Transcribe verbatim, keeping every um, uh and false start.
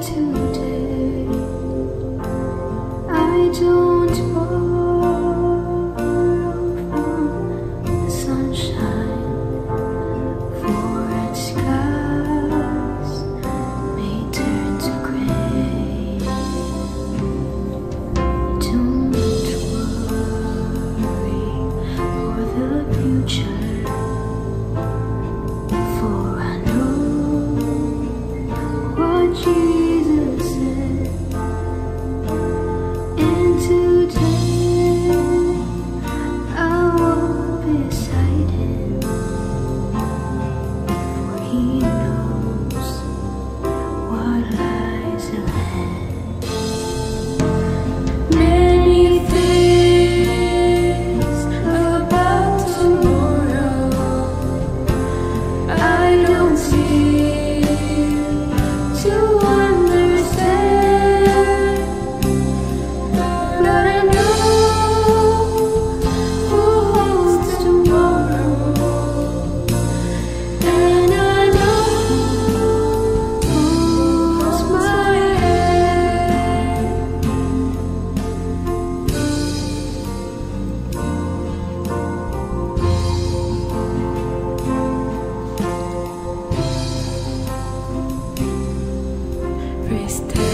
today. I don't borrow from the sunshine, for its skies may turn to grey. Don't worry for the future. Jesus said, and today I walk beside him, for he knows what lies ahead. Many things about tomorrow I don't see. Stay.